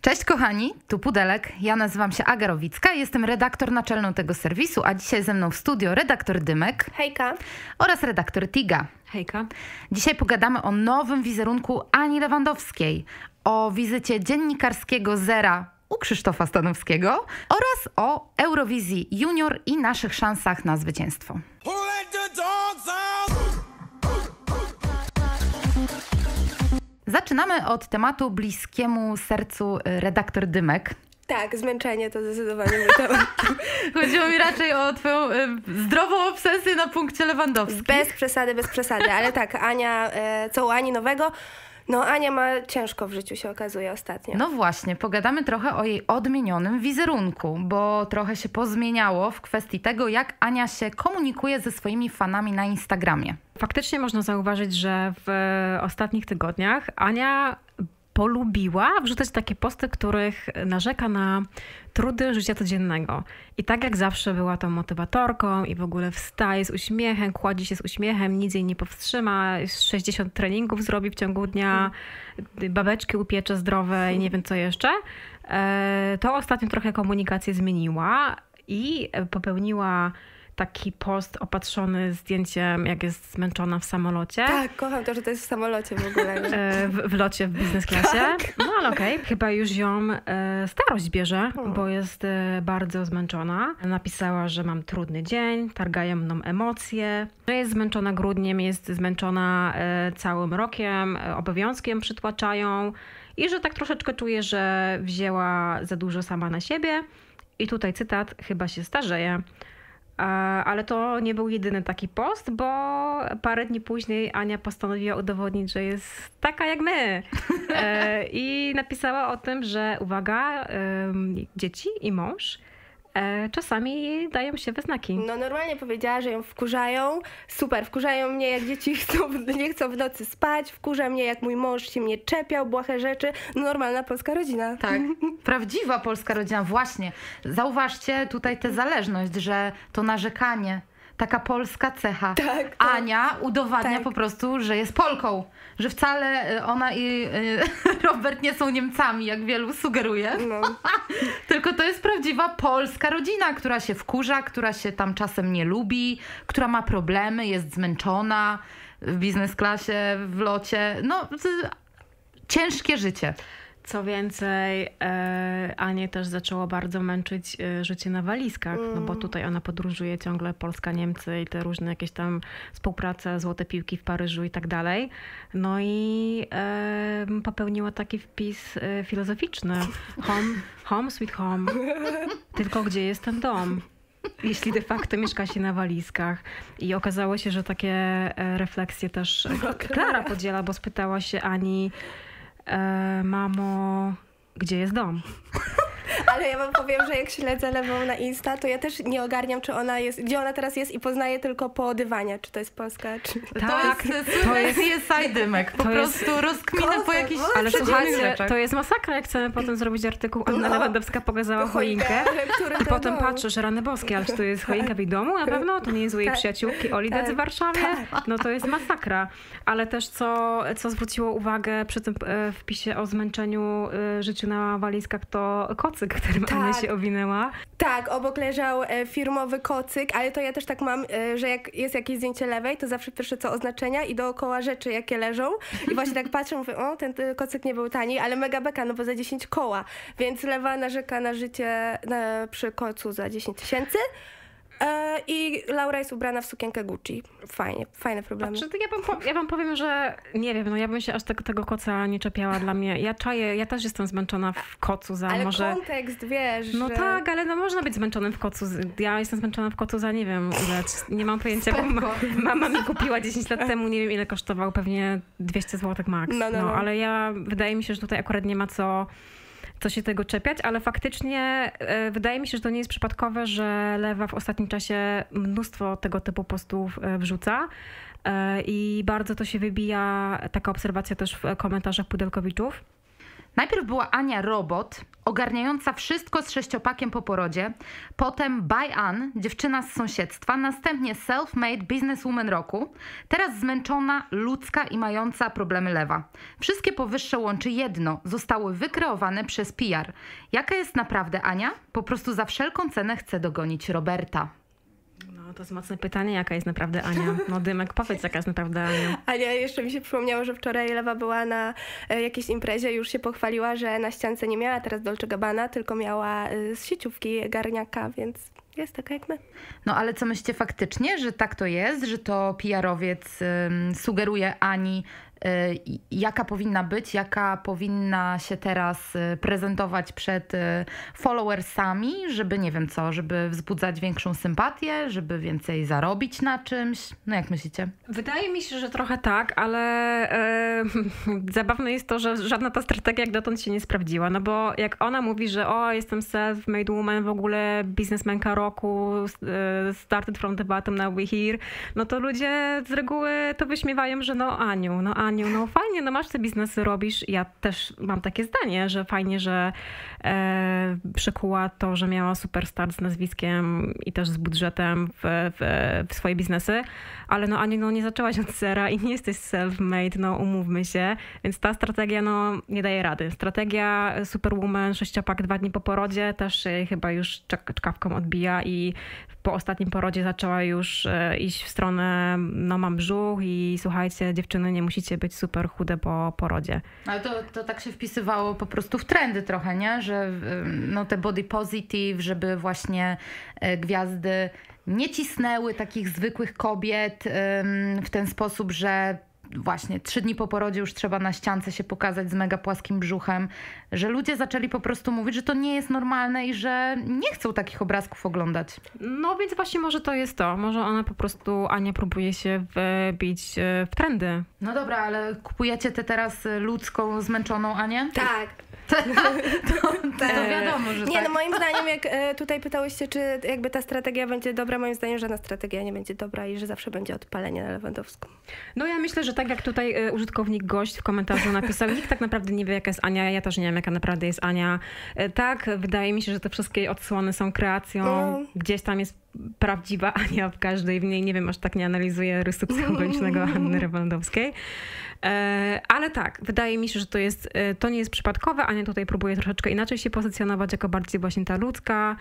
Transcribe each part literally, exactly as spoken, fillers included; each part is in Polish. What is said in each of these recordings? Cześć kochani, tu Pudelek, ja nazywam się Agarowicka, jestem redaktor naczelną tego serwisu, a dzisiaj ze mną w studio redaktor Dymek. Hejka. Oraz redaktor Tiga. Hejka. Dzisiaj pogadamy o nowym wizerunku Ani Lewandowskiej, o wizycie dziennikarskiego Zera u Krzysztofa Stanowskiego oraz o Eurowizji Junior i naszych szansach na zwycięstwo. Zaczynamy od tematu bliskiemu sercu redaktor Dymek. Tak, zmęczenie to zdecydowanie był temat. Chodziło mi raczej o twoją y, zdrową obsesję na punkcie Lewandowski. Bez przesady, bez przesady, ale tak, Ania, y, co u Ani nowego? No Ania ma ciężko w życiu, się okazuje ostatnio. No właśnie, pogadamy trochę o jej odmienionym wizerunku, bo trochę się pozmieniało w kwestii tego, jak Ania się komunikuje ze swoimi fanami na Instagramie. Faktycznie można zauważyć, że w ostatnich tygodniach Ania polubiła wrzucać takie posty, których narzeka na trudy życia codziennego. I tak jak zawsze była tą motywatorką i w ogóle wstaje z uśmiechem, kładzie się z uśmiechem, nic jej nie powstrzyma, sześćdziesiąt treningów zrobi w ciągu dnia, babeczki upiecze zdrowe i nie wiem co jeszcze. To ostatnio trochę komunikację zmieniła i popełniła taki post opatrzony zdjęciem, jak jest zmęczona w samolocie. Tak, kocham to, że to jest w samolocie w ogóle. W, w locie, w biznes klasie. Tak. No ale okej, okay. Chyba już ją e, starość bierze, hmm. bo jest e, bardzo zmęczona. Napisała, że mam trudny dzień, targają mną emocje, że jest zmęczona grudniem, jest zmęczona e, całym rokiem, e, obowiązkiem przytłaczają i że tak troszeczkę czuje, że wzięła za dużo sama na siebie. I tutaj cytat, chyba się starzeje. Ale to nie był jedyny taki post, bo parę dni później Ania postanowiła udowodnić, że jest taka jak my. I napisała o tym, że uwaga, dzieci i mąż czasami dają się we znaki. No normalnie powiedziała, że ją wkurzają. Super, wkurzają mnie jak dzieci chcą, nie chcą w nocy spać, wkurza mnie jak mój mąż się mnie czepiał, błahe rzeczy. Normalna polska rodzina. Tak, prawdziwa polska rodzina, właśnie. Zauważcie tutaj tę zależność, że to narzekanie, taka polska cecha. Tak, tak. Ania udowadnia tak. po prostu, że jest Polką, że wcale ona i Robert nie są Niemcami, jak wielu sugeruje. No. Tylko to jest prawdziwa polska rodzina, która się wkurza, która się tam czasem nie lubi, która ma problemy, jest zmęczona w biznes klasie, w locie. No, ciężkie życie. Co więcej, e, Anię też zaczęło bardzo męczyć e, życie na walizkach, mm. no bo tutaj ona podróżuje ciągle Polska-Niemcy i te różne jakieś tam współprace, złote piłki w Paryżu i tak dalej. No i e, popełniła taki wpis e, filozoficzny. Home, home sweet home. Tylko gdzie jest ten dom? Jeśli de facto mieszka się na walizkach. I okazało się, że takie refleksje też Klara podziela, bo spytała się Ani, E, mamo, gdzie jest dom? Ale ja wam powiem, że jak śledzę Lewą na Insta, to ja też nie ogarniam, czy ona jest, gdzie ona teraz jest i poznaję tylko po dywanie, czy to jest Polska, czy... Tak, to jest, to jest, jest Dymek, po to prostu jest... rozkminę po jakichś... Ale słuchajcie, rzeczach. To jest masakra, jak chcemy potem zrobić artykuł, Anna no. Lewandowska pokazała choinkę i potem dom. Patrzysz, rany boskie, ale czy to jest choinka w jej domu? Na pewno to nie jest u jej przyjaciółki Olidec tak. w Warszawie? Tak. No to jest masakra. Ale też co, co zwróciło uwagę przy tym wpisie o zmęczeniu życiu na walizkach, to kocy, którym tak. Ania się owinęła. Tak, obok leżał e, firmowy kocyk, ale to ja też tak mam, e, że jak jest jakieś zdjęcie Lewej, to zawsze pierwsze co oznaczenia i dookoła rzeczy, jakie leżą. I właśnie tak patrzę, mówię, o, ten kocyk nie był tani, ale mega beka, no bo za dziesięć koła. Więc Lewa narzeka na życie na, przy kocu za dziesięć tysięcy. E, I Laura jest ubrana w sukienkę Gucci. Fajnie, fajne problemy. Znaczy, ja, wam ja wam powiem, że nie wiem, no ja bym się aż tego, tego koca nie czepiała dla mnie. Ja czaję, ja też jestem zmęczona w kocu za ale może... Ale kontekst, wiesz. No że... tak, ale no można być zmęczonym w kocu. Ja jestem zmęczona w kocu za nie wiem, nie mam pojęcia, bo ma, mama mi kupiła dziesięć lat temu, nie wiem ile kosztował, pewnie dwieście złotych max. No, no, no. no ale ja, wydaje mi się, że tutaj akurat nie ma co... co się tego czepiać, ale faktycznie y, wydaje mi się, że to nie jest przypadkowe, że Lewa w ostatnim czasie mnóstwo tego typu postów y, wrzuca y, i bardzo to się wybija, taka obserwacja też w komentarzach pudelkowiczów. Najpierw była Ania Robot, ogarniająca wszystko z sześciopakiem po porodzie, potem By Ann, dziewczyna z sąsiedztwa, następnie self-made businesswoman roku, teraz zmęczona, ludzka i mająca problemy lewa. Wszystkie powyższe łączy jedno, zostały wykreowane przez P R. Jaka jest naprawdę Ania? Po prostu za wszelką cenę chce dogonić Roberta. No to jest mocne pytanie, jaka jest naprawdę Ania. No Dymek, powiedz, jaka jest naprawdę Ania. Ania, jeszcze mi się przypomniało, że wczoraj Lewa była na e, jakiejś imprezie, już się pochwaliła, że na ściance nie miała teraz Dolce and Gabbana, tylko miała e, z sieciówki garniaka, więc jest taka jak my. No ale co myślicie faktycznie, że tak to jest, że to P R-owiec e, sugeruje Ani, e, jaka powinna być, jaka powinna się teraz e, prezentować przed e, followersami, żeby nie wiem co, żeby wzbudzać większą sympatię, żeby więcej zarobić na czymś? No jak myślicie? Wydaje mi się, że trochę tak, ale e, zabawne jest to, że żadna ta strategia jak dotąd się nie sprawdziła, no bo jak ona mówi, że o, jestem self-made woman, w ogóle biznesmenka roku, started from the bottom, now we here, no to ludzie z reguły to wyśmiewają, że no Aniu, no Aniu, no fajnie, no masz te biznesy, robisz. Ja też mam takie zdanie, że fajnie, że e, przykuła to, że miała super start z nazwiskiem i też z budżetem w, w, w swoje biznesy, ale no Aniu, no nie zaczęłaś od zera i nie jesteś self-made, no umówmy się, więc ta strategia no nie daje rady. Strategia superwoman, sześciopak dwa dni po porodzie, też chyba już czkawką odbija i po ostatnim porodzie zaczęła już iść w stronę no mam brzuch i słuchajcie dziewczyny, nie musicie być super chude po porodzie. Ale to, to tak się wpisywało po prostu w trendy trochę, nie? Że no te body positive, żeby właśnie gwiazdy nie cisnęły takich zwykłych kobiet w ten sposób, że właśnie trzy dni po porodzie już trzeba na ściance się pokazać z mega płaskim brzuchem, że ludzie zaczęli po prostu mówić, że to nie jest normalne i że nie chcą takich obrazków oglądać. No więc właśnie może to jest to. Może ona po prostu, Ania, próbuje się wbić w trendy. No dobra, ale kupujecie tę teraz ludzką, zmęczoną Anię? Tak. To, to, to wiadomo, że nie, tak. No moim zdaniem, jak tutaj pytałyście, czy jakby ta strategia będzie dobra, moim zdaniem żadna strategia nie będzie dobra i że zawsze będzie odpalenie na Lewandowską. No ja myślę, że tak jak tutaj użytkownik gość w komentarzu napisał, nikt tak naprawdę nie wie, jaka jest Ania, ja też nie wiem, jaka naprawdę jest Ania. Tak, wydaje mi się, że te wszystkie odsłony są kreacją, no. Gdzieś tam jest prawdziwa Ania w każdej w niej. Nie wiem, aż tak nie analizuję rysu psychologicznego Anny Lewandowskiej. Ale tak, wydaje mi się, że to, jest, to nie jest przypadkowe. Ania tutaj próbuje troszeczkę inaczej się pozycjonować, jako bardziej właśnie ta ludzka.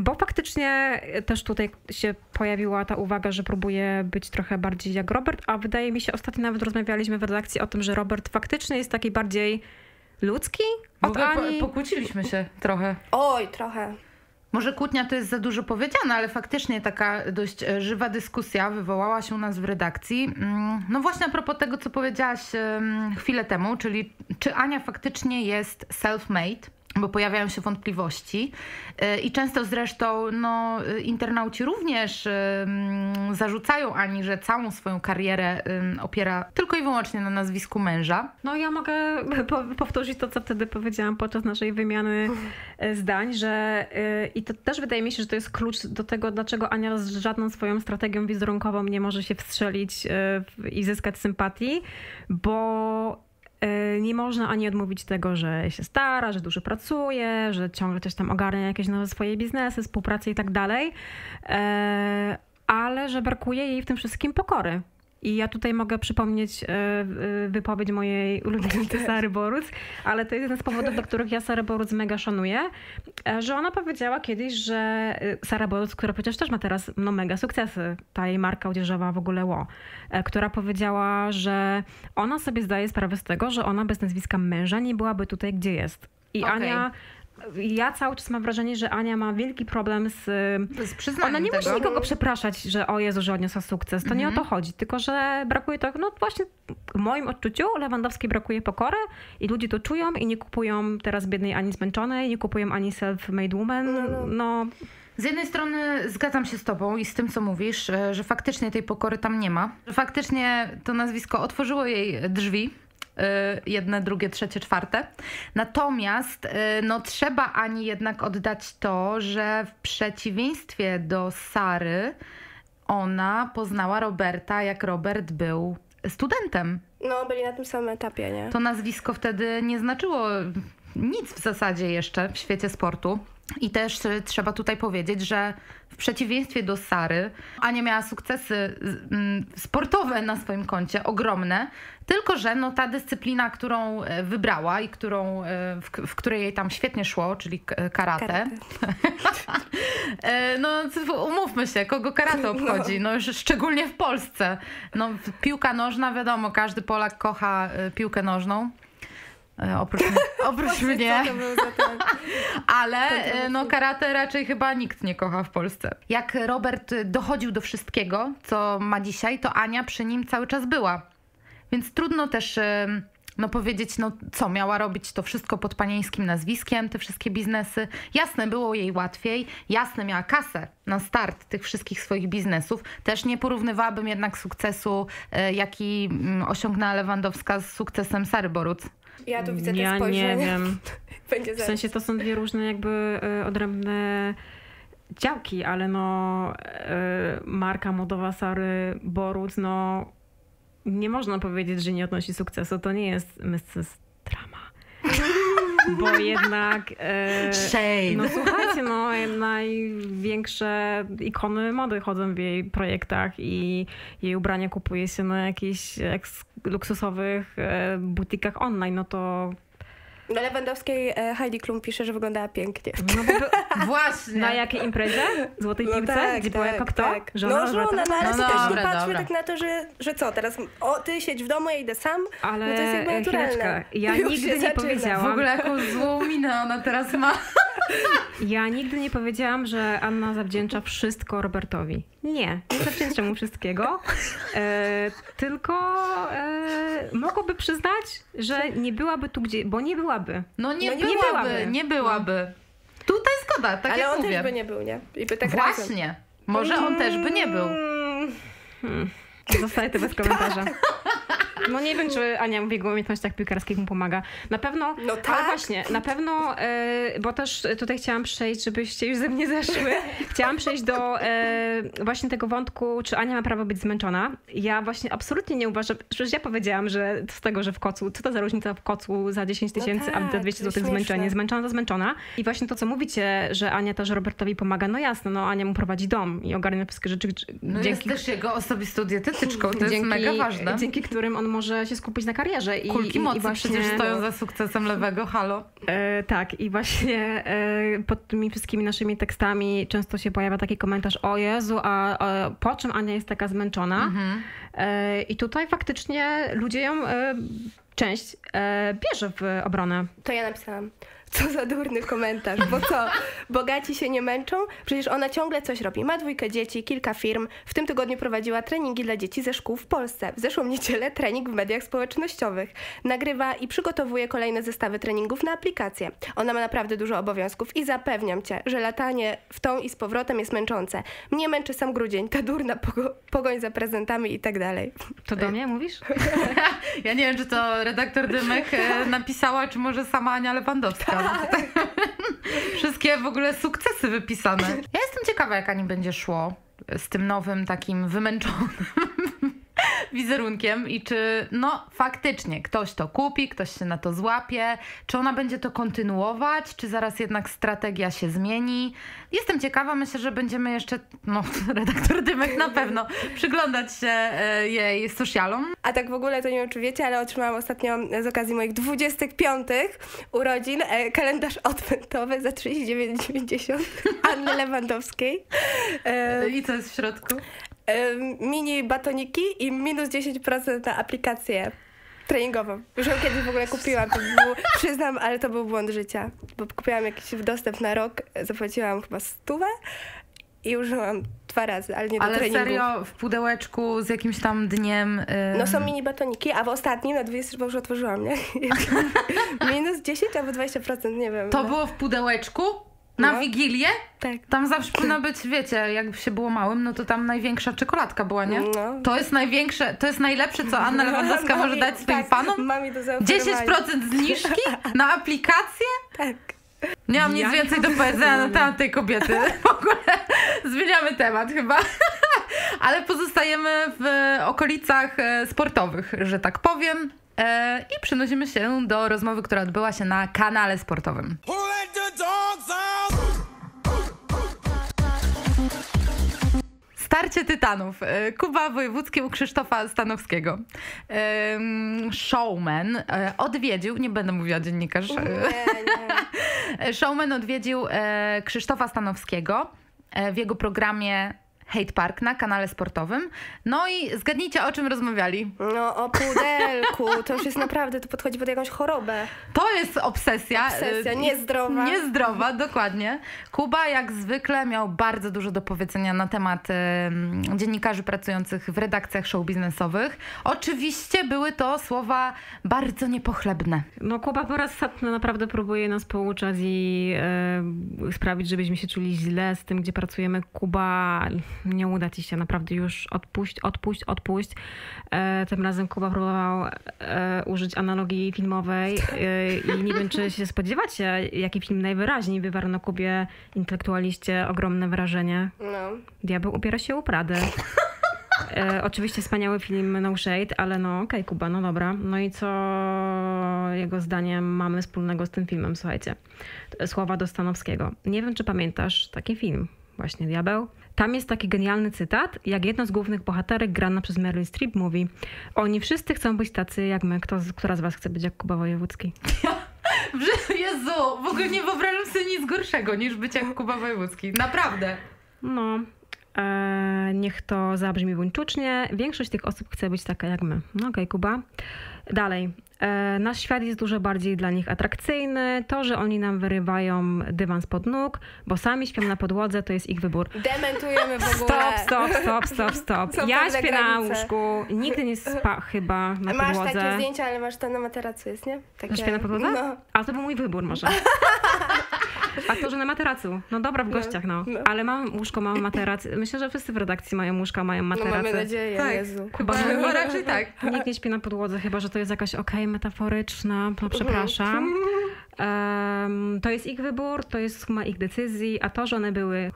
Bo faktycznie też tutaj się pojawiła ta uwaga, że próbuje być trochę bardziej jak Robert, a wydaje mi się, ostatnio nawet rozmawialiśmy w redakcji o tym, że Robert faktycznie jest taki bardziej ludzki od Ani. Pokłóciliśmy się trochę. Oj, trochę. Może kłótnia to jest za dużo powiedziane, ale faktycznie taka dość żywa dyskusja wywołała się u nas w redakcji. No właśnie a propos tego, co powiedziałaś chwilę temu, czyli czy Ania faktycznie jest self-made, bo pojawiają się wątpliwości i często zresztą no, internauci również zarzucają Ani, że całą swoją karierę opiera tylko i wyłącznie na nazwisku męża. No ja mogę powtórzyć to, co wtedy powiedziałam podczas naszej wymiany zdań, że i to też wydaje mi się, że to jest klucz do tego, dlaczego Ania z żadną swoją strategią wizerunkową nie może się wstrzelić i zyskać sympatii, bo nie można ani odmówić tego, że się stara, że dużo pracuje, że ciągle też tam ogarnia jakieś nowe swoje biznesy, współpracę i tak dalej, ale że brakuje jej w tym wszystkim pokory. I ja tutaj mogę przypomnieć wypowiedź mojej ulubionej Sary Boruc, ale to jest jeden z powodów, dla których ja Sarę Boruc mega szanuję, że ona powiedziała kiedyś, że Sara Boruc, która przecież też ma teraz no, mega sukcesy, ta jej marka odzieżowa w ogóle ło, która powiedziała, że ona sobie zdaje sprawę z tego, że ona bez nazwiska męża nie byłaby tutaj, gdzie jest. I okay. Ania... Ja cały czas mam wrażenie, że Ania ma wielki problem z... z przyznaniem. Ona nie tego. Musi nikogo przepraszać, że o Jezu, że odniosła sukces. To mm-hmm. nie o to chodzi, tylko że brakuje to... No właśnie w moim odczuciu Lewandowskiej brakuje pokory i ludzie to czują i nie kupują teraz biednej ani zmęczonej, nie kupują ani self-made woman. No... no. Z jednej strony zgadzam się z tobą i z tym, co mówisz, że faktycznie tej pokory tam nie ma. Że faktycznie to nazwisko otworzyło jej drzwi. Jedne, drugie, trzecie, czwarte. Natomiast no, trzeba Ani jednak oddać to, że w przeciwieństwie do Sary ona poznała Roberta, jak Robert był studentem. No, byli na tym samym etapie, nie? To nazwisko wtedy nie znaczyło nic w zasadzie jeszcze w świecie sportu. I też trzeba tutaj powiedzieć, że w przeciwieństwie do Sary, Ania miała sukcesy sportowe na swoim koncie, ogromne, tylko że no, ta dyscyplina, którą wybrała i którą, w, w której jej tam świetnie szło, czyli karate. karate. No umówmy się, kogo karate obchodzi, no, szczególnie w Polsce. No, piłka nożna, wiadomo, każdy Polak kocha piłkę nożną. Oprócz, oprócz mnie, ale no, karate raczej chyba nikt nie kocha w Polsce. Jak Robert dochodził do wszystkiego, co ma dzisiaj, to Ania przy nim cały czas była. Więc trudno też no, powiedzieć, no co, miała robić to wszystko pod panieńskim nazwiskiem, te wszystkie biznesy. Jasne, było jej łatwiej, jasne, miała kasę na start tych wszystkich swoich biznesów. Też nie porównywałabym jednak sukcesu, jaki osiągnęła Lewandowska z sukcesem Sary Boruc. Ja tu widzę ja te spojrzenie. Nie wiem. Będzie w sensie to są dwie różne jakby y, odrębne działki, ale no y, marka modowa Sary Boruc, no nie można powiedzieć, że nie odnosi sukcesu. To nie jest mistrz drama. Bo jednak y, Shade. No słuchajcie, no największe ikony mody chodzą w jej projektach i jej ubrania kupuje się na jakichś luksusowych e, butikach online, no to... Na Lewandowskiej e, Heidi Klum pisze, że wyglądała pięknie. No bo by... Właśnie. Na jakiej imprezie? Złotej no Piłce? Tak, gdzie tak, była jako kto? Tak. Żona, no żona, no, ale no, też dobra, nie patrzmy tak na to, że, że co, teraz o, ty siedź w domu, ja idę sam, ale no to jest jakby naturalne. Ja już nigdy nie powiedziałam... W ogóle jaką złą minę ona teraz ma. Ja nigdy nie powiedziałam, że Anna zawdzięcza wszystko Robertowi. Nie, nie zawdzięczam mu wszystkiego. E, tylko e, mogłoby przyznać, że nie byłaby tu gdzie, bo nie byłaby. No nie, no nie byłaby, byłaby, nie byłaby. No. Tutaj zgoda, tak jak mówię. Ale on też by nie był, nie? I by tak właśnie, razem. Może on też by nie był. Hmm. Zostaje to bez komentarza. No nie wiem, czy Ania w jego umiejętnościach piłkarskich mu pomaga. Na pewno, no tak. Ale właśnie, na pewno, e, bo też tutaj chciałam przejść, żebyście już ze mnie zeszły. Chciałam przejść do e, właśnie tego wątku, czy Ania ma prawo być zmęczona. Ja właśnie absolutnie nie uważam, przecież ja powiedziałam, że z tego, że w kocu, co to za różnica w kocu za dziesięć tysięcy, no tak, a za dwieście złotych zmęczenie. Zmęczona to zmęczona. I właśnie to, co mówicie, że Ania też Robertowi pomaga, no jasne, no Ania mu prowadzi dom i ogarnia wszystkie rzeczy. No dzięki, jest też jego osobistą dietetyczką, to dzięki, jest mega ważne. Dzięki którym on może się skupić na karierze. I, Kulki i, mocy i właśnie, przecież stoją za sukcesem lewego, halo. E, tak i właśnie e, pod tymi wszystkimi naszymi tekstami często się pojawia taki komentarz, o Jezu, a, a po czym Ania jest taka zmęczona? Mhm. E, I tutaj faktycznie ludzie ją e, część e, bierze w obronę. To ja napisałam. Co za durny komentarz, bo co, bogaci się nie męczą? Przecież ona ciągle coś robi. Ma dwójkę dzieci, kilka firm. W tym tygodniu prowadziła treningi dla dzieci ze szkół w Polsce. W zeszłą niedzielę trening w mediach społecznościowych. Nagrywa i przygotowuje kolejne zestawy treningów na aplikację. Ona ma naprawdę dużo obowiązków i zapewniam cię, że latanie w tą i z powrotem jest męczące. Mnie męczy sam grudzień, ta durna pogo pogoń za prezentami i tak dalej. To do mnie mówisz? Ja nie wiem, czy to redaktor Dymek napisała, czy może sama Ania Lewandowska. Wszystkie w ogóle sukcesy wypisane. Ja jestem ciekawa, jak Ani będzie szło z tym nowym takim wymęczonym wizerunkiem i czy no faktycznie ktoś to kupi, ktoś się na to złapie, czy ona będzie to kontynuować, czy zaraz jednak strategia się zmieni. Jestem ciekawa, myślę, że będziemy jeszcze, no redaktor Dymek na pewno, przyglądać się jej socialom. A tak w ogóle to nie wiem, czy wiecie, ale otrzymałam ostatnio z okazji moich dwudziestych piątych urodzin kalendarz odpętowy za trzydzieści dziewięć dziewięćdziesiąt Anny Lewandowskiej. I co jest w środku? Mini batoniki i minus dziesięć procent na aplikację treningową. Już ją kiedyś w ogóle kupiłam, to był, przyznam, ale to był błąd życia, bo kupiłam jakiś dostęp na rok, zapłaciłam chyba stówę i użyłam dwa razy, ale nie do ale treningów. Ale serio, w pudełeczku z jakimś tam dniem... Ym... No są mini batoniki, a w ostatnim na dwudziestu, bo już otworzyłam, nie? Minus dziesięć albo dwadzieścia procent, nie wiem. To no. Było w pudełeczku? Na no. Wigilię? Tak. Tam zawsze powinno być, wiecie, jakby się było małym, no to tam największa czekoladka była, nie? No. To jest największe, to jest najlepsze, co Anna Lewandowska no, może mami, dać swoim tak, panom? Mami do dziesięć procent zniżki na aplikację? Tak. Nie mam ja nic więcej do powiedzenia na temat tej kobiety. W ogóle zmieniamy temat chyba. ale pozostajemy w okolicach sportowych, że tak powiem, i przenosimy się do rozmowy, która odbyła się na kanale sportowym. Starcie tytanów. Kuba Wojewódzki u Krzysztofa Stanowskiego. Showman odwiedził, nie będę mówiła dziennikarz, nie, nie. Showman odwiedził Krzysztofa Stanowskiego w jego programie Hate Park na kanale sportowym. No i zgadnijcie, o czym rozmawiali. No o Pudelku. To już jest naprawdę, to podchodzi pod jakąś chorobę. To jest obsesja. Obsesja, niezdrowa. Niezdrowa, dokładnie. Kuba jak zwykle miał bardzo dużo do powiedzenia na temat y, dziennikarzy pracujących w redakcjach show biznesowych. Oczywiście były to słowa bardzo niepochlebne. No Kuba po raz ostatni naprawdę próbuje nas pouczać i y, sprawić, żebyśmy się czuli źle z tym, gdzie pracujemy. Kuba... Nie uda ci się, naprawdę już odpuść, odpuść, odpuść. E, tym razem Kuba próbował e, użyć analogii filmowej e, i nie wiem, czy się spodziewacie, jaki film najwyraźniej wywarł na Kubie, intelektualiście, ogromne wrażenie. No. Diabeł upiera się u Prady. E, oczywiście wspaniały film, no shade, ale no okej, okay, Kuba, no dobra. No i co jego zdaniem mamy wspólnego z tym filmem, słuchajcie. Słowa do Stanowskiego. Nie wiem, czy pamiętasz taki film, właśnie Diabeł. Tam jest taki genialny cytat, jak jedna z głównych bohaterek grana przez Meryl Streep mówi: oni wszyscy chcą być tacy jak my. Kto, która z was chce być jak Kuba Wojewódzki? Jezu, w ogóle nie wyobrażam sobie nic gorszego niż być jak Kuba Wojewódzki. Naprawdę. No, e, niech to zabrzmi buńczucznie. Większość tych osób chce być taka jak my. No, okej, Kuba. Dalej. E, nasz świat jest dużo bardziej dla nich atrakcyjny. To, że oni nam wyrywają dywan spod nóg, bo sami śpią na podłodze, to jest ich wybór. Dementujemy w ogóle. Stop, stop, stop, stop, stop. Są ja śpię granice. Na łóżku, nigdy nie spa chyba na masz podłodze. Masz takie zdjęcia, ale masz ten na materacu, jest, nie? Takie... Śpię na podłodze? No. A to był mój wybór może. A to, że na materacu. No dobra, w gościach, no. no. Ale mam łóżko, mam materac. Myślę, że wszyscy w redakcji mają łóżka, mają materacy. No mamy nadzieję, tak. Jezu. Chyba, że no, raczej tak. Nikt nie śpi na podłodze, chyba, że to jest jakaś okej, okay, metaforyczna, no przepraszam. Um, to jest ich wybór, to jest suma ich decyzji, a to, że one były...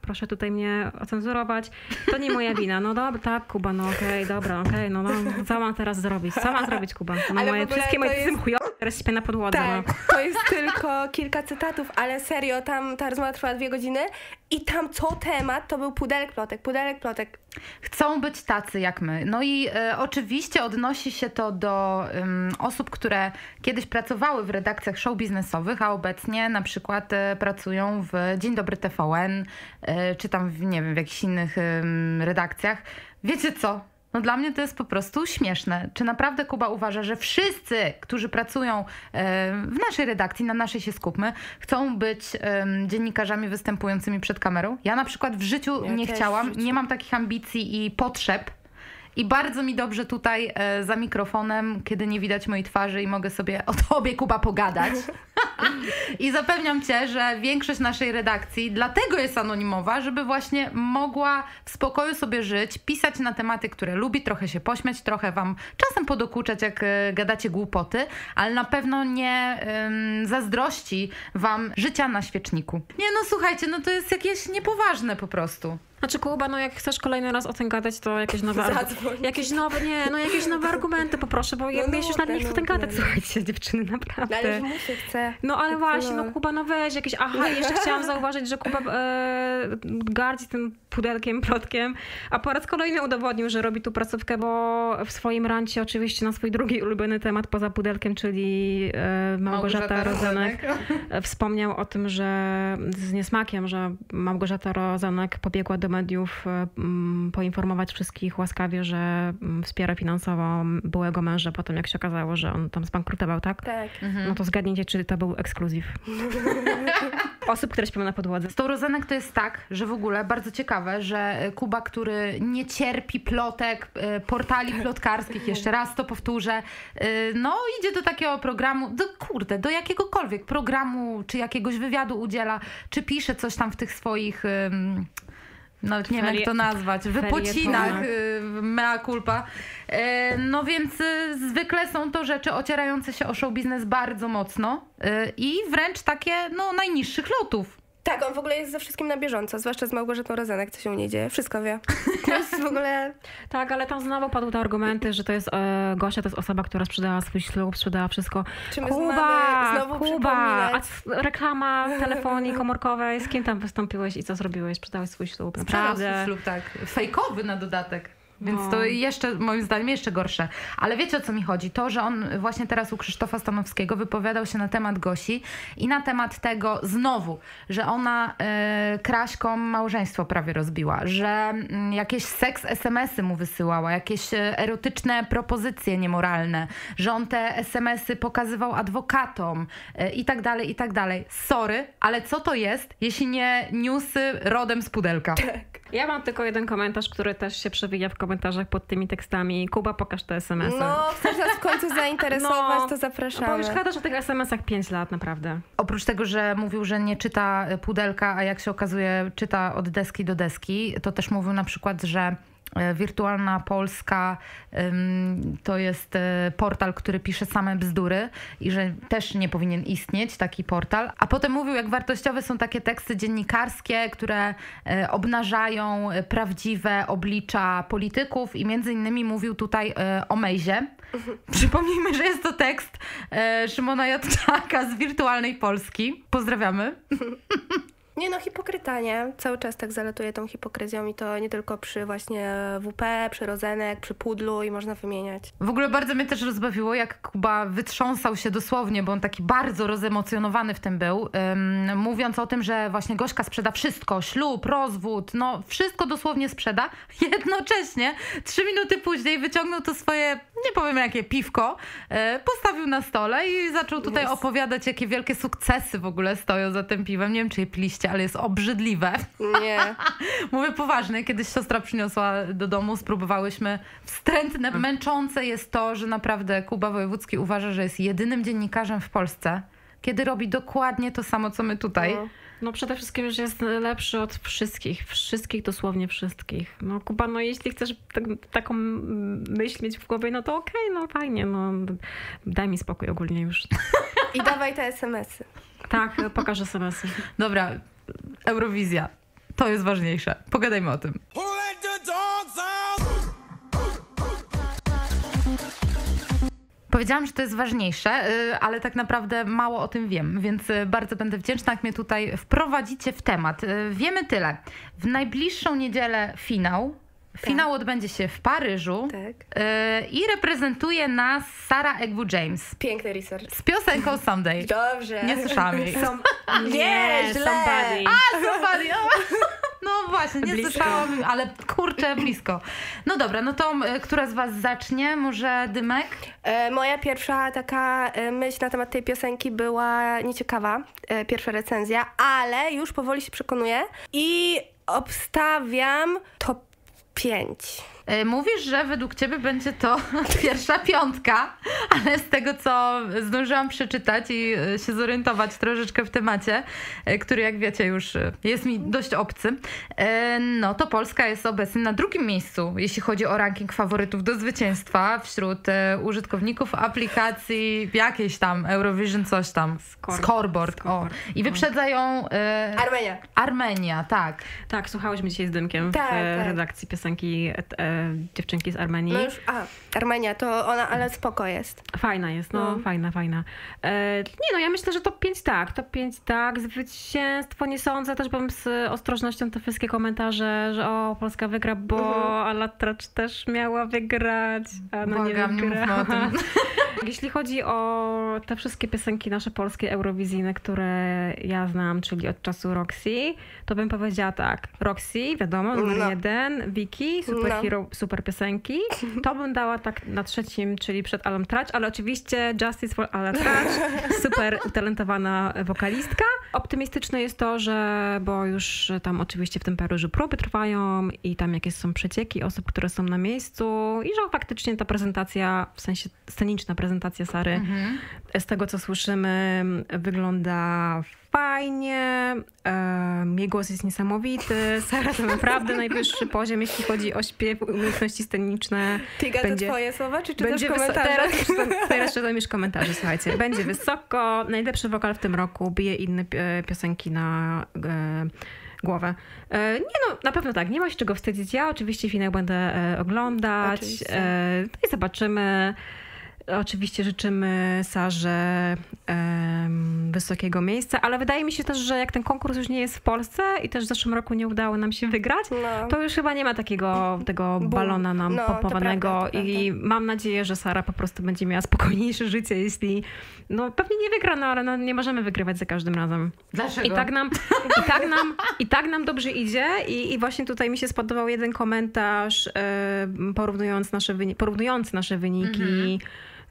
Proszę tutaj mnie ocenzurować. To nie moja wina. No dobra, tak, Kuba, no okej, okay, dobra, okej, okay, no, no co mam teraz zrobić? Co mam zrobić, Kuba? No ale moje wszystkie moje jest... chuj... teraz śpię na podłodze. Tak, no. To jest tylko kilka cytatów, ale serio, tam ta rozmowa trwała dwie godziny i tam co temat to był Pudelek, plotek, Pudelek, plotek. Chcą być tacy jak my. No i y, oczywiście odnosi się to do y, osób, które kiedyś pracowały w redakcjach show biznesowych, a obecnie na przykład y, pracują w Dzień Dobry T V N, y, czy tam, w, nie wiem, w jakichś innych y, redakcjach. Wiecie co? No dla mnie to jest po prostu śmieszne. Czy naprawdę Kuba uważa, że wszyscy, którzy pracują w naszej redakcji, na naszej się skupmy, chcą być dziennikarzami występującymi przed kamerą? Ja na przykład w życiu nie chciałam, nie mam takich ambicji i potrzeb. I bardzo mi dobrze tutaj e, za mikrofonem, kiedy nie widać mojej twarzy i mogę sobie o tobie, Kuba, pogadać. I zapewniam cię, że większość naszej redakcji dlatego jest anonimowa, żeby właśnie mogła w spokoju sobie żyć, pisać na tematy, które lubi, trochę się pośmiać, trochę wam czasem podokuczać, jak e, gadacie głupoty, ale na pewno nie e, zazdrości wam życia na świeczniku. Nie no, słuchajcie, no to jest jakieś niepoważne po prostu. Znaczy Kuba, no jak chcesz kolejny raz o tym gadać, to jakieś nowe, jakieś nowe, nie, no jakieś nowe argumenty poproszę, bo ja no, no, już nad nich o tym gadać, słuchajcie dziewczyny, naprawdę. Ale już muszę, chcę. No ale chcę, właśnie, no Kuba, no weź jakieś, aha, jeszcze chciałam zauważyć, że Kuba e, gardzi tym Pudelkiem, plotkiem, a po raz kolejny udowodnił, że robi tu pracówkę, bo w swoim rancie oczywiście na swój drugi ulubiony temat poza Pudelkiem, czyli e, Małgorzata Rozenek, wspomniał o tym, że z niesmakiem, że Małgorzata Rozenek pobiegła do mediów poinformować wszystkich łaskawie, że wspiera finansowo byłego męża, potem jak się okazało, że on tam zbankrutował, tak? Tak. Mhm. No to zgadnijcie, czy to był ekskluzyw. Osób, które śpią na podłodze. Z tą Rozenek to jest tak, że w ogóle bardzo ciekawe, że Kuba, który nie cierpi plotek, portali plotkarskich, jeszcze raz to powtórzę, no idzie do takiego programu, do, kurde, do jakiegokolwiek programu, czy jakiegoś wywiadu udziela, czy pisze coś tam w tych swoich... Um, No nie Ferie... wiem jak to nazwać, w wypocinach, y, mea culpa. Y, no więc y, zwykle są to rzeczy ocierające się o show biznes bardzo mocno y, i wręcz takie no najniższych lotów. Tak, on w ogóle jest ze wszystkim na bieżąco, zwłaszcza z Małgorzatą Rozenek, co się u niej dzieje. Wszystko wie. To jest w ogóle... Tak, ale tam znowu padły te argumenty, że to jest e, Gosia, to jest osoba, która sprzedała swój ślub, sprzedała wszystko. Czy my Kuba, znowu Kuba, a reklama telefonii komórkowej, z kim tam wystąpiłeś i co zrobiłeś? Sprzedałeś swój ślub, naprawdę. Sprzedał swój ślub, tak. Fejkowy na dodatek. Więc no. to jeszcze, moim zdaniem, jeszcze gorsze. Ale wiecie, o co mi chodzi? To, że on właśnie teraz u Krzysztofa Stanowskiego wypowiadał się na temat Gosi i na temat tego znowu, że ona y, Kraśką małżeństwo prawie rozbiła, że y, jakieś seks es em esy mu wysyłała, jakieś y, erotyczne propozycje niemoralne, że on te es em esy pokazywał adwokatom y, i tak dalej, i tak dalej. Sorry, ale co to jest, jeśli nie newsy rodem z Pudelka? Ja mam tylko jeden komentarz, który też się przewija w komentarzach pod tymi tekstami. Kuba, pokaż te es em esy. No, chcesz nas w końcu zainteresować, no, to zapraszamy. Bo już gadasz o tych es em esach pięć lat, naprawdę. Oprócz tego, że mówił, że nie czyta Pudelka, a jak się okazuje, czyta od deski do deski, to też mówił na przykład, że Wirtualna Polska to jest portal, który pisze same bzdury i że też nie powinien istnieć taki portal. A potem mówił, jak wartościowe są takie teksty dziennikarskie, które obnażają prawdziwe oblicza polityków i między innymi mówił tutaj o Mejzie. Przypomnijmy, że jest to tekst Szymona Jotczaka z Wirtualnej Polski. Pozdrawiamy. Nie no, hipokryta, nie? Cały czas tak zaletuje tą hipokryzją i to nie tylko przy właśnie W P, przy Rozenek, przy Pudlu i można wymieniać. W ogóle bardzo mnie też rozbawiło, jak Kuba wytrząsał się dosłownie, bo on taki bardzo rozemocjonowany w tym był, um, mówiąc o tym, że właśnie Gośka sprzeda wszystko, ślub, rozwód, no wszystko dosłownie sprzeda. Jednocześnie trzy minuty później wyciągnął to swoje, nie powiem jakie, piwko, e, postawił na stole i zaczął tutaj yes. opowiadać, jakie wielkie sukcesy w ogóle stoją za tym piwem. Nie wiem, czy je piliście, ale jest obrzydliwe. Nie. Mówię poważnie, kiedyś siostra przyniosła do domu, spróbowałyśmy. Wstrętne, męczące jest to, że naprawdę Kuba Wojewódzki uważa, że jest jedynym dziennikarzem w Polsce, kiedy robi dokładnie to samo, co my tutaj. No, no przede wszystkim, że jest lepszy od wszystkich. Wszystkich, dosłownie wszystkich. No Kuba, no jeśli chcesz tak, taką myśl mieć w głowie, no to okej, okay, no fajnie, no daj mi spokój ogólnie już. I dawaj te es em esy. Tak, pokażę es em esy. Dobra, Eurowizja. To jest ważniejsze. Pogadajmy o tym. Powiedziałam, że to jest ważniejsze, ale tak naprawdę mało o tym wiem, więc bardzo będę wdzięczna, jak mnie tutaj wprowadzicie w temat. Wiemy tyle. W najbliższą niedzielę finał. Finał tak. odbędzie się w Paryżu tak. yy, i reprezentuje nas Sara Egwu-James. Piękny research. Z piosenką Someday. Dobrze. Nie słyszałam jej. Som nie, źle. Somebody. A, somebody. No właśnie, nie blisko. Słyszałam, ale kurczę, blisko. No dobra, no to y, która z was zacznie? Może Dymek? E, moja pierwsza taka y, myśl na temat tej piosenki była nieciekawa. E, pierwsza recenzja, ale już powoli się przekonuję i obstawiam to pięć. Mówisz, że według ciebie będzie to pierwsza piątka, ale z tego, co zdążyłam przeczytać i się zorientować troszeczkę w temacie, który jak wiecie już jest mi dość obcy, no to Polska jest obecnie na drugim miejscu, jeśli chodzi o ranking faworytów do zwycięstwa wśród użytkowników aplikacji jakiejś tam, Eurovision coś tam, Scoreboard. Scoreboard, Scoreboard. O. I wyprzedza ją... E... Armenia. Armenia, tak. Tak, słuchałyśmy dzisiaj z Dymkiem tak, w tak. redakcji piosenki e dziewczynki z Armenii. No już, a, Armenia, to ona, ale spoko jest. Fajna jest, no, no. fajna, fajna. E, nie no, ja myślę, że top pięć tak, top pięć tak, zwycięstwo nie sądzę, też bym z ostrożnością te wszystkie komentarze, że o, Polska wygra, bo uh-huh. Ala Tracz też miała wygrać, a no nie wygrała. Jeśli chodzi o te wszystkie piosenki nasze polskie, eurowizyjne, które ja znam, czyli od czasu Roxy, to bym powiedziała tak, Roxy, wiadomo, numer no. jeden, Wiki, super no. super piosenki. To bym dała tak na trzecim, czyli przed Alą Tracz, ale oczywiście Justice for Ala Tracz, super utalentowana wokalistka. Optymistyczne jest to, że bo już tam oczywiście w tym Paryżu próby trwają i tam jakieś są przecieki osób, które są na miejscu i że faktycznie ta prezentacja, w sensie sceniczna prezentacja Sary, mhm. z tego co słyszymy, wygląda fajnie, um, jej głos jest niesamowity, Sara to naprawdę najwyższy poziom, jeśli chodzi o śpiew, umiejętności sceniczne. Tiga, będzie, to twoje słowa, czy czytasz komentarze? Teraz, teraz czytam już komentarze, słuchajcie. Będzie wysoko, najlepszy wokal w tym roku, bije inny piosenki na głowę. Nie no, na pewno tak, nie ma się czego wstydzić. Ja oczywiście finał będę oglądać. Oczywiście. No i zobaczymy. Oczywiście życzymy Sarze um, wysokiego miejsca, ale wydaje mi się też, że jak ten konkurs już nie jest w Polsce i też w zeszłym roku nie udało nam się wygrać, no. to już chyba nie ma takiego tego Bum. balona nam no, popowanego to prawda, to i prawda. mam nadzieję, że Sara po prostu będzie miała spokojniejsze życie, jeśli no pewnie nie wygra, no ale no, nie możemy wygrywać za każdym razem. Dlaczego? I tak nam, i tak nam, i tak nam dobrze idzie i, i właśnie tutaj mi się spodobał jeden komentarz yy, porównując nasze wyni- porównując nasze wyniki mhm.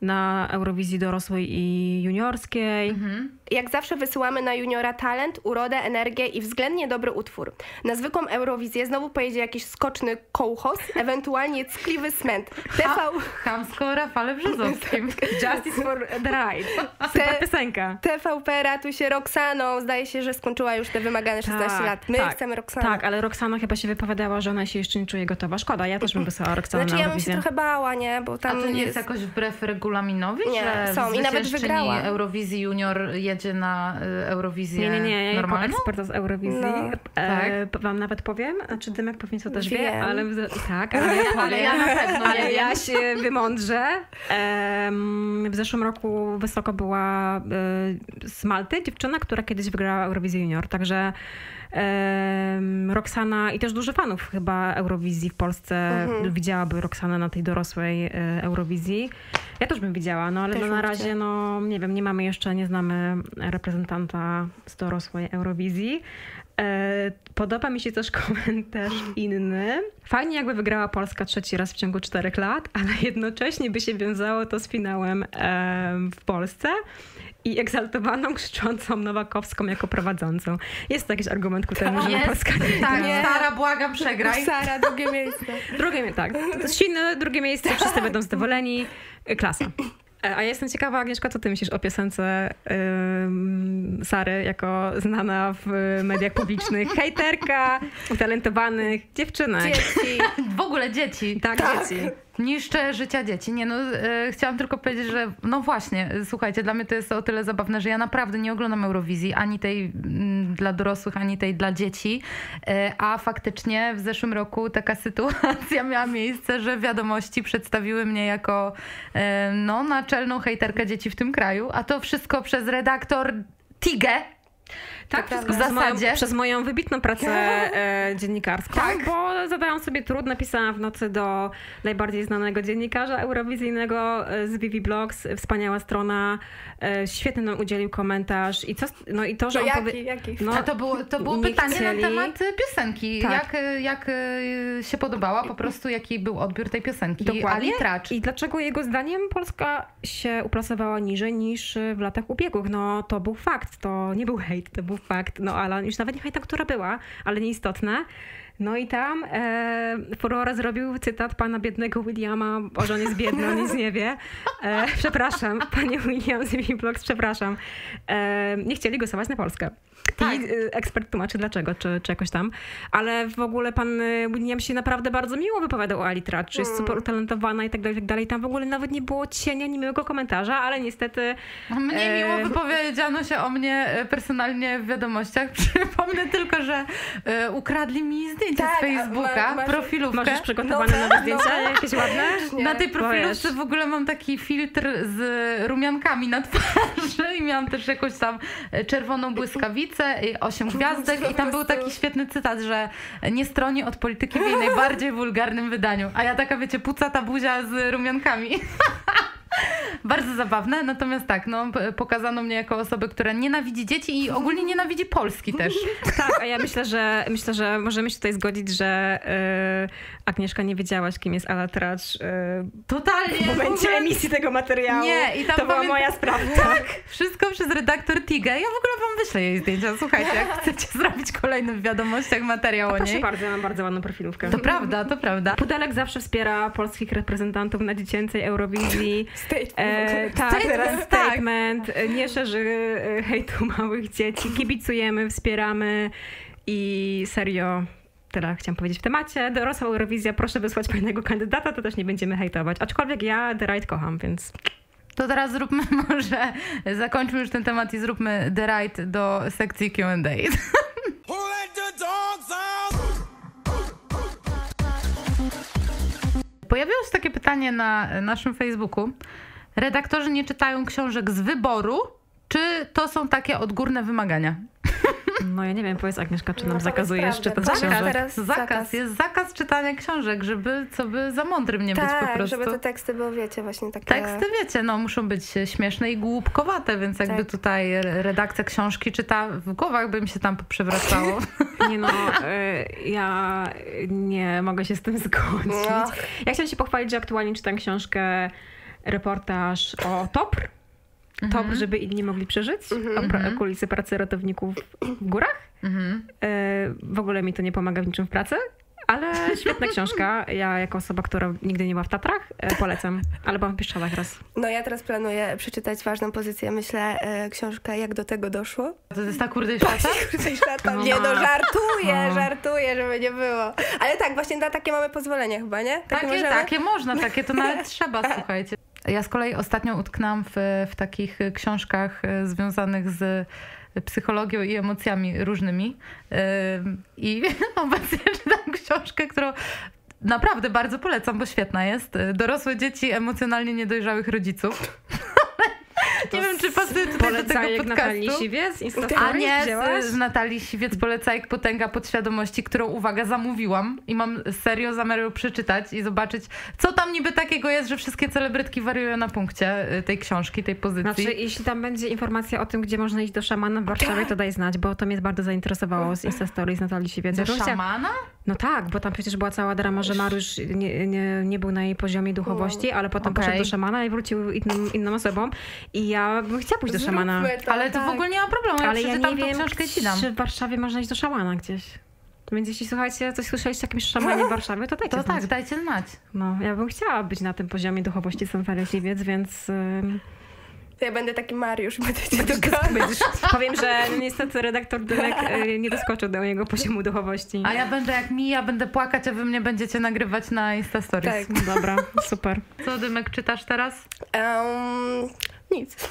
na Eurowizji dorosłej i juniorskiej. Mhm. Jak zawsze wysyłamy na juniora talent, urodę, energię i względnie dobry utwór. Na zwykłą Eurowizję znowu pojedzie jakiś skoczny kołchos, ewentualnie ckliwy smęt. T V... Chamsko Rafale Brzozowskim. Justice for the Right. Super piosenka. T V P ratuj się Roxaną. Zdaje się, że skończyła już te wymagane szesnaście lat. My tak, chcemy Roxanę. Tak, ale Roxana chyba się wypowiadała, że ona się jeszcze nie czuje gotowa. Szkoda, ja też bym wysłała Roxanę znaczy, na Eurowizję. Ja bym się trochę bała, nie? Bo tam A to nie jest jakoś wbrew regulaminowi? Nie, że są. I nawet wygrała. Eurowizji Junior jeden na Eurowizję normalną? Nie, nie, nie, jako ekspert z Eurowizji. No, tak. e, wam nawet powiem, znaczy Dymek pewnie to też Wiem. wie, ale tak, ale, ale, ale ja na pewno ale nie ja się wymądrzę. E, w zeszłym roku wysoko była e, z Malty dziewczyna, która kiedyś wygrała Eurowizję Junior, także e, Roxana i też dużo fanów chyba Eurowizji w Polsce mhm. widziałaby Roxanę na tej dorosłej e, Eurowizji. Ja też bym widziała, no ale no, na razie no nie wiem, nie mamy jeszcze, nie znamy reprezentanta z dorosłej Eurowizji. E, podoba mi się też komentarz inny. Fajnie jakby wygrała Polska trzeci raz w ciągu czterech lat, ale jednocześnie by się wiązało to z finałem e, w Polsce i egzaltowaną, krzyczącą Nowakowską jako prowadzącą. Jest to jakiś argument ku temu, że Polska nie tak, nie. Sara, błagam, przegraj. Sara, drugie miejsce. Drugie, tak. Silne drugie miejsce, tak. Wszyscy będą zadowoleni. Klasa. A ja jestem ciekawa, Agnieszka, co ty myślisz o piosence yy, Sary jako znana w mediach publicznych hejterka utalentowanych dziewczynek. Dzieci. W ogóle dzieci. Tak, tak. dzieci. Niszczę życia dzieci. Nie no, e, chciałam tylko powiedzieć, że no właśnie, słuchajcie, dla mnie to jest o tyle zabawne, że ja naprawdę nie oglądam Eurowizji, ani tej m, dla dorosłych, ani tej dla dzieci, e, a faktycznie w zeszłym roku taka sytuacja miała miejsce, że wiadomości przedstawiły mnie jako e, no naczelną hejterkę dzieci w tym kraju, a to wszystko przez redaktor Tigę. Tak, tak wszystko przez moją, przez moją wybitną pracę e, dziennikarską, tak. Bo zadałam sobie trud, napisałam w nocy do najbardziej znanego dziennikarza eurowizyjnego e, z Vivi Blogs, wspaniała strona, e, świetny nam udzielił komentarz i co, no i to, że no on powie... no, A to było, to było pytanie chcieli. na temat piosenki, tak. jak, jak się podobała po prostu, jaki był odbiór tej piosenki. Dokładnie. Ali Tracz. I dlaczego jego zdaniem Polska się uplasowała niżej niż w latach ubiegłych. No to był fakt, to nie był hejt, to był fakt, no ale już nawet nie pamiętam, która była, ale nieistotne. No i tam e, furorę zrobił cytat pana biednego Williama, Boże, on jest biedny, on nic nie wie. E, przepraszam, panie William z Blogs, przepraszam. E, nie chcieli głosować na Polskę. Tak. I ekspert tłumaczy dlaczego, czy, czy jakoś tam. Ale w ogóle pan William się naprawdę bardzo miło wypowiadał o Ali Tracz, czy jest super utalentowana i tak dalej, i tak dalej. Tam w ogóle nawet nie było cienia niemiłego komentarza, ale niestety... Mnie e... miło wypowiedziano się o mnie personalnie w wiadomościach. Przypomnę tylko, że e, ukradli mi zdjęcie tak, z Facebooka, ma, masz, profilówkę. Możesz przygotowane nowe, nowe zdjęcia, nowe. jakieś ładne? Na tej profilówce w ogóle mam taki filtr z rumiankami na twarzy i miałam też jakąś tam czerwoną błyskawicę, osiem gwiazdek i tam był taki świetny cytat, że nie stroni od polityki w jej najbardziej wulgarnym wydaniu. A ja taka, wiecie, pucata buzia z rumiankami. Bardzo zabawne, natomiast tak, no, pokazano mnie jako osobę, która nienawidzi dzieci i ogólnie nienawidzi Polski też. Tak, a ja myślę, że myślę, że możemy się tutaj zgodzić, że yy, Agnieszka, nie wiedziałaś, kim jest Ala Tracz. Yy, Totalnie. W momencie ogóle... emisji tego materiału. Nie, i tam to była pamięta... moja sprawa. Tak, wszystko przez redaktor Tigę. Ja w ogóle wam wyślę jej zdjęcia. Słuchajcie, jak chcecie zrobić kolejny w wiadomościach materiał o niej. Proszę bardzo, ja mam bardzo ładną profilówkę. To prawda, to prawda. Pudelek zawsze wspiera polskich reprezentantów na dziecięcej Eurowizji. Statement. E, tak, statement, statement. Tak. Nie szerzy hejtu małych dzieci. Kibicujemy, wspieramy i serio tyle chciałam powiedzieć w temacie. Dorosła Eurowizja, proszę wysłać pewnego kandydata, to też nie będziemy hejtować. Aczkolwiek ja The Right kocham, więc... To teraz zróbmy może, zakończmy już ten temat i zróbmy The Right do sekcji Q and A. Pojawiło się takie pytanie na naszym Facebooku. Redaktorzy nie czytają książek z wyboru, czy to są takie odgórne wymagania? No ja nie wiem, powiedz Agnieszka, czy nam no zakazujesz czytać zakaz, książek? Teraz zakaz, zakaz. Jest zakaz czytania książek, żeby co by za mądrym nie tak, być po prostu. Tak, żeby te teksty, bo wiecie, właśnie takie... Teksty, wiecie, no muszą być śmieszne i głupkowate, więc jakby tak. Tutaj redakcja książki czyta, w głowach by mi się tam poprzewracało. Nie no, y, ja nie mogę się z tym zgodzić. No. Ja chciałam się pochwalić, że aktualnie czytam książkę, reportaż o Topr. Top, mm-hmm. żeby inni mogli przeżyć, mm-hmm. kulisy pracy ratowników w górach. Mm-hmm. Yy, w ogóle mi to nie pomaga w niczym w pracy, ale świetna książka. Ja jako osoba, która nigdy nie była w Tatrach, yy, polecam. Ale byłam w Pieszczadach raz. No ja teraz planuję przeczytać ważną pozycję, myślę, yy, książkę Jak do tego doszło. To jest ta kurdej szlata? Kurdej szlata. Nie no, żartuję, no. żartuję, żeby nie było. Ale tak, właśnie na takie mamy pozwolenie chyba, nie? Takie, takie, takie można, takie to nawet trzeba, słuchajcie. Ja z kolei ostatnio utknęłam w, w takich książkach związanych z psychologią i emocjami różnymi i obecnie czytam książkę, którą naprawdę bardzo polecam, bo świetna jest. Dorosłe dzieci emocjonalnie niedojrzałych rodziców. Nie wiem, czy pasuje tutaj do tego podcastu. Natalii Siwiec, a nie, z Natalii Siwiec polecajek Potęga Podświadomości, którą, uwaga, zamówiłam i mam serio zamiar ją przeczytać i zobaczyć, co tam niby takiego jest, że wszystkie celebrytki wariują na punkcie tej książki, tej pozycji. Znaczy, jeśli tam będzie informacja o tym, gdzie można iść do szamana w Warszawie, to daj znać, bo to mnie bardzo zainteresowało z Instastory z Natalii Siwiec. Do szamana? No tak, bo tam przecież była cała drama, że Mariusz nie, nie, nie był na jej poziomie duchowości, ale potem okay. poszedł do szamana i wrócił innym, inną osobą. I ja bym chciała pójść do Zróbmy szamana. To, ale to tak. w ogóle nie ma problemu, ja ale przeczytam ja nie tą książkę ci dam. Czy w Warszawie można iść do szamana gdzieś? Więc jeśli słuchajcie, coś słyszeliście o jakimś szamanie w Warszawie, to dajcie to znać. To tak, dajcie znać. No, ja bym chciała być na tym poziomie duchowości Santaria Siwiec, więc... Ym... Ja będę taki Mariusz, będę cię dokończyć. Powiem, że niestety redaktor Dymek nie doskoczył do jego poziomu duchowości. A ja będę jak Mija, będę płakać, a wy mnie będziecie nagrywać na Insta Stories. Tak, dobra, super. Co Dymek czytasz teraz? Um, nic.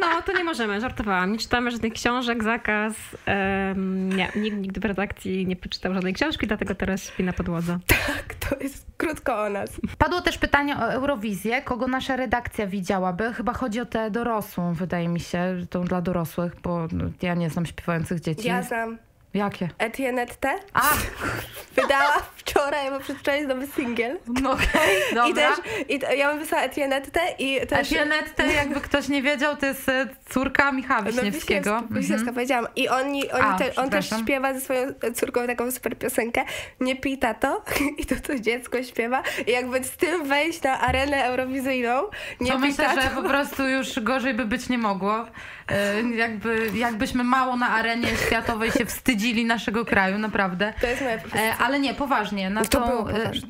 No, to nie możemy, żartowałam. Nie czytamy żadnych książek, zakaz. Um, nie, nikt nigdy w redakcji nie przeczytał żadnej książki, dlatego teraz śpi na podłodze. Tak, to jest krótko o nas. Padło też pytanie o Eurowizję, kogo nasza redakcja widziałaby. Chyba chodzi o tę dorosłą, wydaje mi się, tą dla dorosłych, bo ja nie znam śpiewających dzieci. Ja znam. Jakie? Etienette. A! Wydała wczoraj, bo przedwczoraj nowy singiel. No okej, okay, dobra. I też, i to, ja bym wysłała Etienette i też... Etienette, jakby ktoś nie wiedział, to jest córka Michała Wiśniewskiego. No, Wiśniewska, mhm. powiedziałam. I oni, oni A, te, on też śpiewa ze swoją córką taką super piosenkę Nie pij tato. I to to dziecko śpiewa. I jakby z tym wejść na arenę eurowizyjną. Nie to pij myślę, tato. Że po prostu już gorzej by być nie mogło. Jakby, jakbyśmy mało na arenie światowej się wstydzili naszego kraju, naprawdę. To jest moja propozycja. Ale nie, poważnie. Na to tą, było poważnie.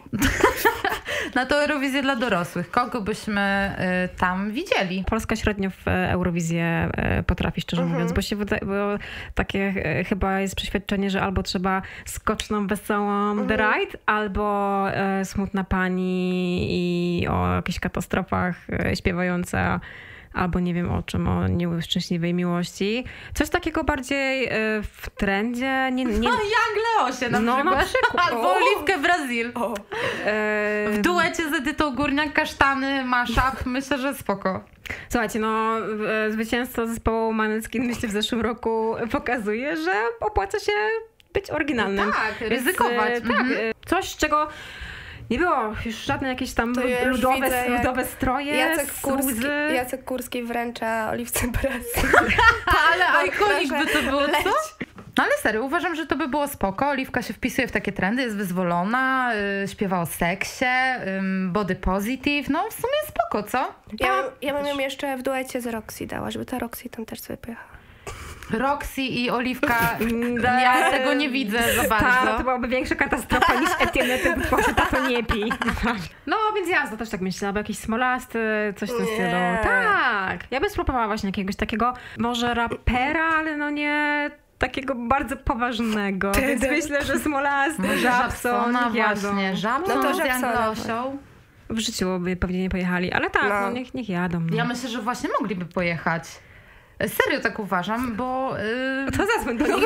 Na tą Eurowizję dla dorosłych. Kogo byśmy tam widzieli? Polska średnio w Eurowizję potrafi, szczerze mhm. mówiąc, bo się wydaje, bo takie chyba jest przeświadczenie, że albo trzeba skoczną, wesołą mhm. The Ride, albo smutna pani i o jakichś katastrofach śpiewająca albo nie wiem o czym, o nieszczęśliwej miłości. Coś takiego bardziej y, w trendzie. Nie, nie... No jak Leosie na no, przykład. Na przykład. Albo Oliwkę Brazil. O. W duecie z Edytą Górniak, Kasztany, mashup. Myślę, że spoko. Słuchajcie, no zwycięzca zespołu Maneskin myślę w zeszłym roku pokazuje, że opłaca się być oryginalnym. No tak, ryzykować. Więc, tak, mhm. Coś, czego... Nie było już żadne jakieś tam ja ludowe, widzę, ludowe stroje, Jacek Kurski, Jacek Kurski wręcza Oliwce Brazil. Ale ikonik by to było, leć. Co? No ale serio, uważam, że to by było spoko. Oliwka się wpisuje w takie trendy, jest wyzwolona, yy, śpiewa o seksie, yy, body positive, no w sumie spoko, co? Ja, ja, ja bym ją jeszcze w duecie z Roxy dała, żeby ta Roxy tam też sobie pojechała. Roxy i Oliwka, ja tego nie widzę za bardzo. Ta, to byłaby większa katastrofa niż Etienette, proszę, to nie pij. No, więc ja też tak myślałam, jakiś Smolasty, coś w tym stylu. Tak, ja bym spróbowała właśnie jakiegoś takiego, może rapera, ale no nie takiego bardzo poważnego, więc myślę, że Smolasty, Żabso, no właśnie, Żabso z Janglosią. w życiu by pewnie nie pojechali, ale tak, no. No, niech, niech jadą. No. Ja myślę, że właśnie mogliby pojechać. Serio tak uważam, bo... Yy, to zazwyczaj to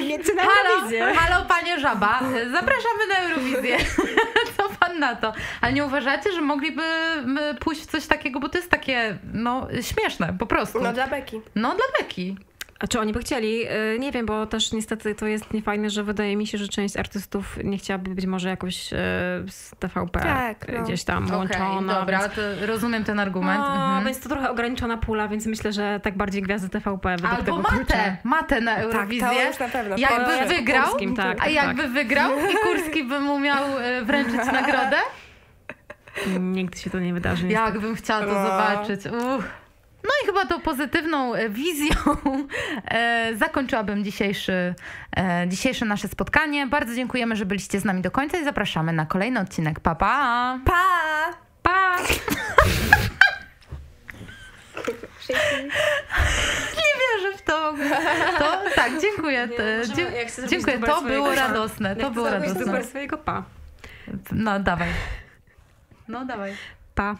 nie tak, tak. Halo, halo panie Żaba, zapraszamy na Eurowizję. Co pan na to? Ale nie uważacie, że mogliby pójść w coś takiego, bo to jest takie, no, śmieszne po prostu. No dla beki. No dla beki. A czy oni by chcieli? Nie wiem, bo też niestety to jest niefajne, że wydaje mi się, że część artystów nie chciałaby być może jakoś z T V P tak, no. gdzieś tam okay, łączona. Dobra, więc... to rozumiem ten argument. No, mhm. Więc to trochę ograniczona pula, więc myślę, że tak bardziej gwiazdy T V P będą tego matę, klucza. matę na Eurowizję. Tak, to już na pewno. Jakby wygrał, Kurskim, tak, tak, a jakby tak. wygrał i Kurski by mu miał wręczyć nagrodę? Nigdy się to nie wydarzy. Jakbym chciała to no. zobaczyć. Uff. No i chyba tą pozytywną wizją e, zakończyłabym dzisiejszy, e, dzisiejsze nasze spotkanie. Bardzo dziękujemy, że byliście z nami do końca i zapraszamy na kolejny odcinek. Pa, pa! Pa! Pa! Nie wierzę w to. To tak, dziękuję. Nie, Dzie jak dziękuję, to było radosne. Jak to było radosne. Super swojego pa. No dawaj. No dawaj. Pa.